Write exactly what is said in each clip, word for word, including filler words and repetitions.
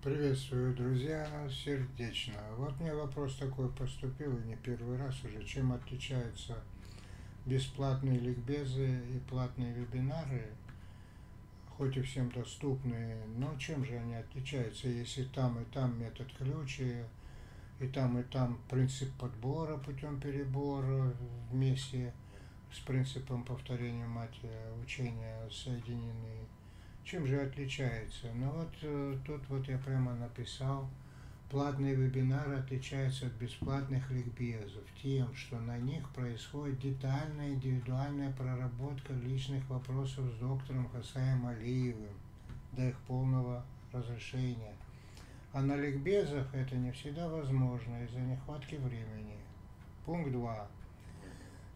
Приветствую, друзья, сердечно. Вот мне вопрос такой поступил, и не первый раз уже. Чем отличаются бесплатные ликбезы и платные вебинары, хоть и всем доступные, но чем же они отличаются, если там и там метод ключа, и там и там принцип подбора путем перебора вместе с принципом повторения мать учения соединены. Чем же отличается? Ну вот тут вот я прямо написал, платные вебинары отличаются от бесплатных ликбезов тем, что на них происходит детальная индивидуальная проработка личных вопросов с доктором Хасаем Алиевым до их полного разрешения. А на ликбезах это не всегда возможно из-за нехватки времени. Пункт два.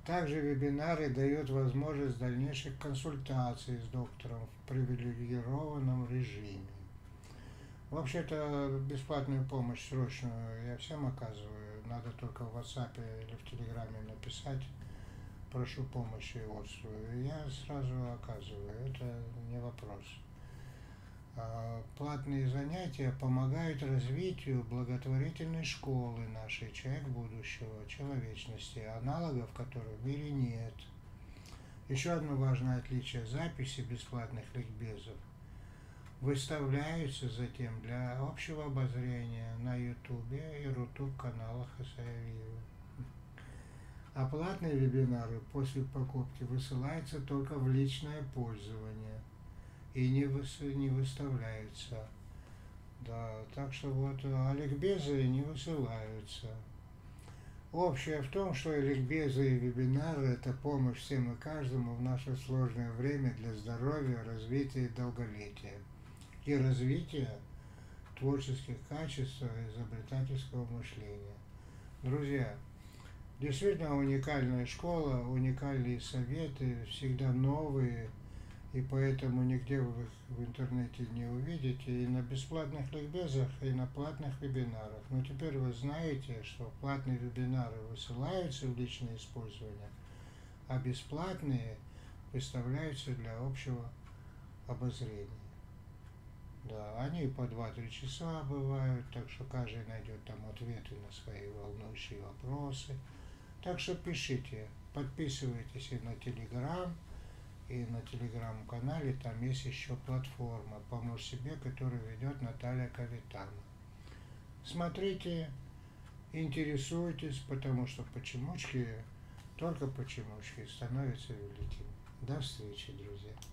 Также вебинары дают возможность дальнейших консультаций с доктором в привилегированном режиме. Вообще-то бесплатную помощь срочную я всем оказываю, надо только в WhatsApp или в Telegram написать, прошу помощи и отзывы, я сразу оказываю, это не вопрос. Платные занятия помогают развитию благотворительной школы нашей «Человек будущего», человечности, аналогов которых в мире нет. Еще одно важное отличие записи бесплатных ликбезов выставляются затем для общего обозрения на ютубе и рутуб-каналах Хасаева. А платные вебинары после покупки высылаются только в личное пользование и не, выс... не выставляются. Да, так что вот, а ликбезы не высылаются. Общее в том, что и ликбезы, и вебинары – это помощь всем и каждому в наше сложное время для здоровья, развития и долголетия. И развития творческих качеств и изобретательского мышления. Друзья, действительно уникальная школа, уникальные советы, всегда новые, и поэтому нигде вы их в интернете не увидите, и на бесплатных ликбезах, и на платных вебинарах. Но теперь вы знаете, что платные вебинары высылаются в личное использование, а бесплатные выставляются для общего обозрения. Да, они по два-три часа бывают, так что каждый найдет там ответы на свои волнующие вопросы. Так что пишите, подписывайтесь и на Telegram, и на телеграм-канале, там есть еще платформа «Помощь себе», которую ведет Наталья Кавитана. Смотрите, интересуйтесь, потому что почемучки, только почемучки становятся великими. До встречи, друзья!